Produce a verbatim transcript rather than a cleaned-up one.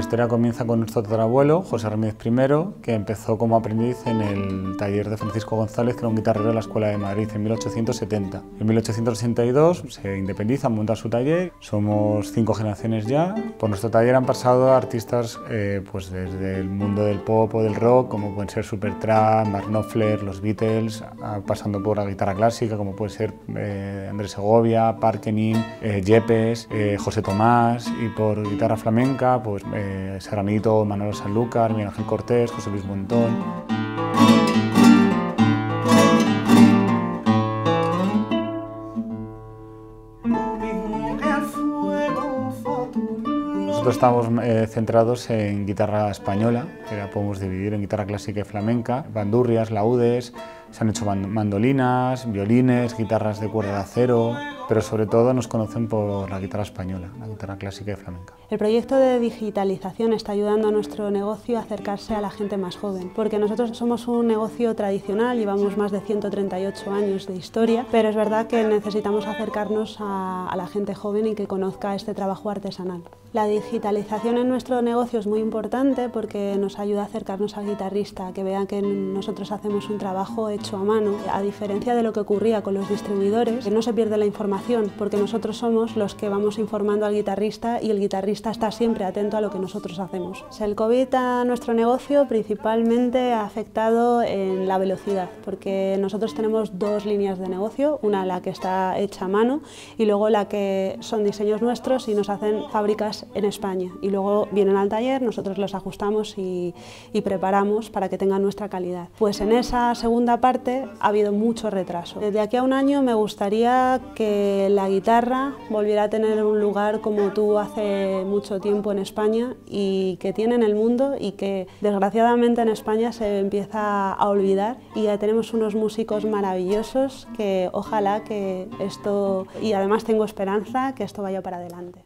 Nuestra historia comienza con nuestro tatarabuelo, José Ramírez primero, que empezó como aprendiz en el taller de Francisco González, que era un guitarrero de la Escuela de Madrid, en mil ochocientos setenta. En mil ochocientos sesenta y dos se independiza, monta su taller, somos cinco generaciones ya. Por nuestro taller han pasado artistas eh, pues desde el mundo del pop o del rock, como pueden ser Supertrap, Mark Knopfler, Los Beatles, pasando por la guitarra clásica, como puede ser eh, Andrés Segovia, Parkenín, eh, Yepes, eh, José Tomás, y por guitarra flamenca, pues eh, Saranito, Manuel San Miguel Ángel Cortés, José Luis Montón. Nosotros estamos eh, centrados en guitarra española, que la podemos dividir en guitarra clásica y flamenca, bandurrias, laúdes, se han hecho mandolinas, violines, guitarras de cuerda de acero, pero sobre todo nos conocen por la guitarra española, la guitarra clásica y flamenca. El proyecto de digitalización está ayudando a nuestro negocio a acercarse a la gente más joven, porque nosotros somos un negocio tradicional, llevamos más de ciento treinta y ocho años de historia, pero es verdad que necesitamos acercarnos a, a la gente joven y que conozca este trabajo artesanal. La digitalización en nuestro negocio es muy importante porque nos ayuda a acercarnos al guitarrista, que vean que nosotros hacemos un trabajo hecho a mano, a diferencia de lo que ocurría con los distribuidores, que no se pierde la información, porque nosotros somos los que vamos informando al guitarrista y el guitarrista está siempre atento a lo que nosotros hacemos. El COVID a nuestro negocio principalmente ha afectado en la velocidad, porque nosotros tenemos dos líneas de negocio, una la que está hecha a mano y luego la que son diseños nuestros y nos hacen fábricas en España. Y luego vienen al taller, nosotros los ajustamos y, y preparamos para que tengan nuestra calidad. Pues en esa segunda parte ha habido mucho retraso. Desde aquí a un año me gustaría que la guitarra volviera a tener un lugar como tuvo hace mucho tiempo en España y que tiene en el mundo, y que desgraciadamente en España se empieza a olvidar, y ya tenemos unos músicos maravillosos que ojalá que esto, y además tengo esperanza que esto vaya para adelante.